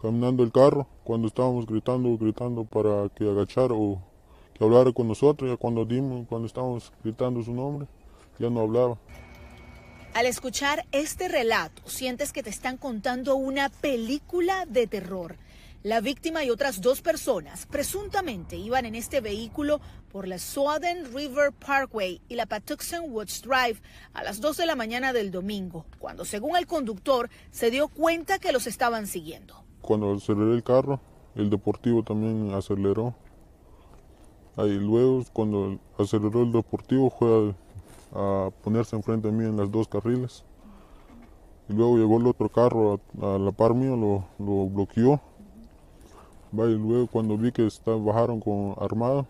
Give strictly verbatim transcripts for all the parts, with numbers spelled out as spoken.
caminando el carro, cuando estábamos gritando, gritando para que agachara o que hablara con nosotros. Ya cuando dimos, cuando estábamos gritando su nombre, ya no hablaba. Al escuchar este relato, sientes que te están contando una película de terror. La víctima y otras dos personas presuntamente iban en este vehículo por la Suwannee River Parkway y la Patuxent Watch Drive a las dos de la mañana del domingo, cuando según el conductor se dio cuenta que los estaban siguiendo. Cuando aceleré el carro, el deportivo también aceleró. Ahí luego, cuando aceleró el deportivo, fue a, a ponerse enfrente de mí en las dos carriles. Y luego llegó el otro carro a, a la par mío, lo, lo bloqueó. Y luego cuando vi que está, bajaron con armada,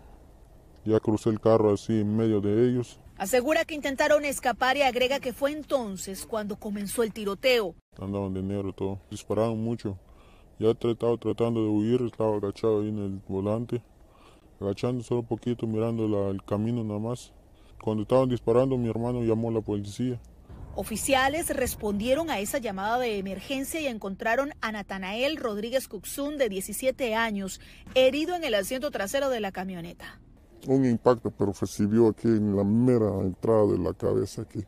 ya crucé el carro así en medio de ellos. Asegura que intentaron escapar y agrega que fue entonces cuando comenzó el tiroteo. Andaban de negro todo, dispararon mucho. Ya estaba tratando de huir, estaba agachado ahí en el volante, agachando solo un poquito, mirando la, el camino nada más. Cuando estaban disparando, mi hermano llamó a la policía. Oficiales respondieron a esa llamada de emergencia y encontraron a Natanael Rodríguez Cuxún, de diecisiete años, herido en el asiento trasero de la camioneta. Un impacto, pero recibió aquí en la mera entrada de la cabeza, aquí,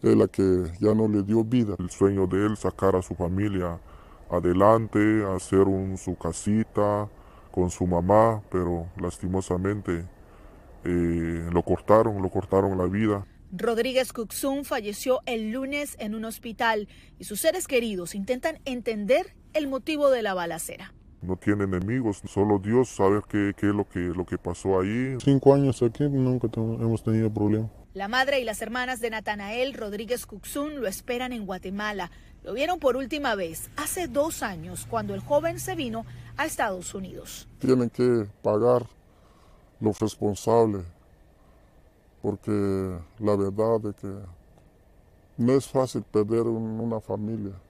de la que ya no le dio vida. El sueño de él, sacar a su familia adelante, hacer un, su casita con su mamá, pero lastimosamente eh, lo cortaron, lo cortaron la vida. Rodríguez Cuxún falleció el lunes en un hospital y sus seres queridos intentan entender el motivo de la balacera. No tiene enemigos, solo Dios sabe qué, qué es lo que, lo que pasó ahí. Cinco años aquí, nunca hemos tenido problema. La madre y las hermanas de Natanael Rodríguez Cuxún lo esperan en Guatemala. Lo vieron por última vez hace dos años, cuando el joven se vino a Estados Unidos. Tienen que pagar los responsables, porque la verdad es que no es fácil perder una familia.